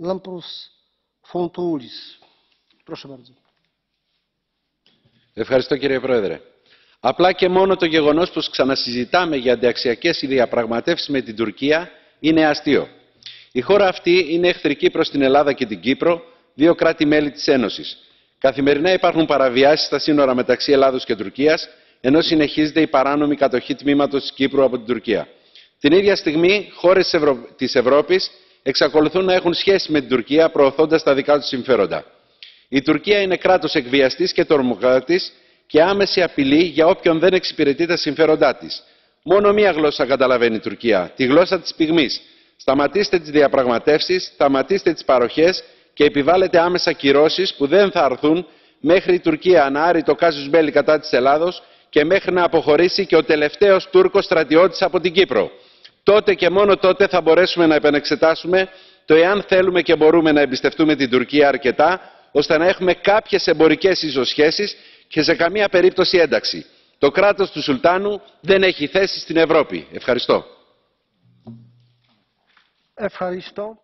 Lampros Fontoulis. Proszę bardzo. Ευχαριστώ κύριε Πρόεδρε. Απλά και μόνο το γεγονός που ξανασυζητάμε για ανταξιακές διαπραγματεύσεις με την Τουρκία είναι αστείο. Η χώρα αυτή είναι εχθρική προς την Ελλάδα και την Κύπρο, δύο κράτη-μέλη της Ένωσης. Καθημερινά υπάρχουν παραβιάσεις στα σύνορα μεταξύ Ελλάδος και Τουρκίας, ενώ συνεχίζεται η παράνομη κατοχή τμήματος της Κύπρου από την Τουρκία. Την ίδια στιγμή, χώρες της Ευρώπης εξακολουθούν να έχουν σχέση με την Τουρκία, προωθώντας τα δικά τους συμφέροντα. Η Τουρκία είναι κράτος εκβιαστής και τρομοκράτης και άμεση απειλή για όποιον δεν εξυπηρετεί τα συμφέροντά της. Μόνο μία γλώσσα καταλαβαίνει η Τουρκία, τη γλώσσα της πυγμής. Σταματήστε τις διαπραγματεύσεις, σταματήστε τις παροχές και επιβάλλετε άμεσα κυρώσεις που δεν θα αρθούν μέχρι η Τουρκία να άρει το casus belli κατά της Ελλάδος και μέχρι να αποχωρήσει και ο τελευταίος Τούρκος στρατιώτης από την Κύπρο. Τότε και μόνο τότε θα μπορέσουμε να επανεξετάσουμε το εάν θέλουμε και μπορούμε να εμπιστευτούμε την Τουρκία αρκετά, ώστε να έχουμε κάποιες εμπορικές ισοσχέσεις και σε καμία περίπτωση ένταξη. Το κράτος του Σουλτάνου δεν έχει θέση στην Ευρώπη. Ευχαριστώ. Ευχαριστώ.